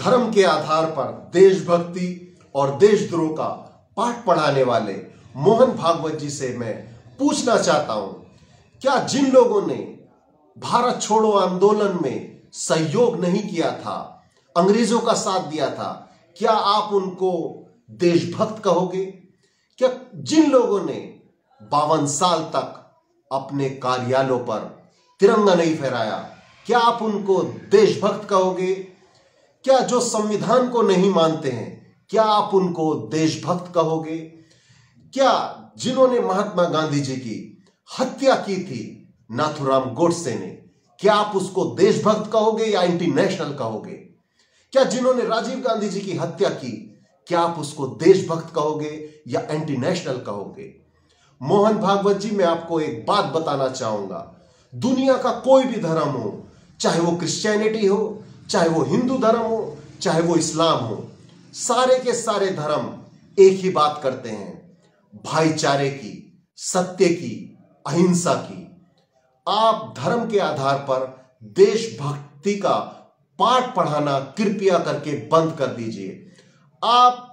धर्म के आधार पर देशभक्ति और देशद्रोह का पाठ पढ़ाने वाले मोहन भागवत जी से मैं पूछना चाहता हूं, क्या जिन लोगों ने भारत छोड़ो आंदोलन में सहयोग नहीं किया था, अंग्रेजों का साथ दिया था, क्या आप उनको देशभक्त कहोगे? क्या जिन लोगों ने 52 साल तक अपने कार्यालयों पर तिरंगा नहीं फहराया, क्या आप उनको देशभक्त कहोगे? क्या जो संविधान को नहीं मानते हैं, क्या आप उनको देशभक्त कहोगे? क्या जिन्होंने महात्मा गांधी जी की हत्या की थी नाथुराम गोडसे ने, क्या आप उसको देशभक्त कहोगे या इंटरनेशनल कहोगे? क्या जिन्होंने राजीव गांधी जी की हत्या की, क्या आप उसको देशभक्त कहोगे या इंटरनेशनल कहोगे? मोहन भागवत जी, मैं आपको एक बात बताना चाहूंगा, दुनिया का कोई भी धर्म हो, चाहे वो क्रिश्चियनिटी हो, चाहे वो हिंदू धर्म हो, चाहे वो इस्लाम हो, सारे के सारे धर्म एक ही बात करते हैं, भाईचारे की, सत्य की, अहिंसा की। आप धर्म के आधार पर देशभक्ति का पाठ पढ़ाना कृपया करके बंद कर दीजिए। आप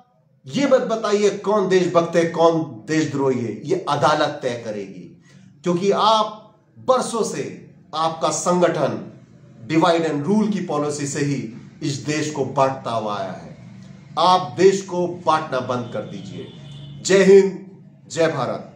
ये मत बताइए कौन देशभक्त है कौन देशद्रोही है, ये अदालत तय करेगी, क्योंकि आप बरसों से आपका संगठन डिवाइड एंड रूल की पॉलिसी से ही इस देश को बांटता हुआ आया है। आप देश को बांटना बंद कर दीजिए। जय हिंद, जय भारत।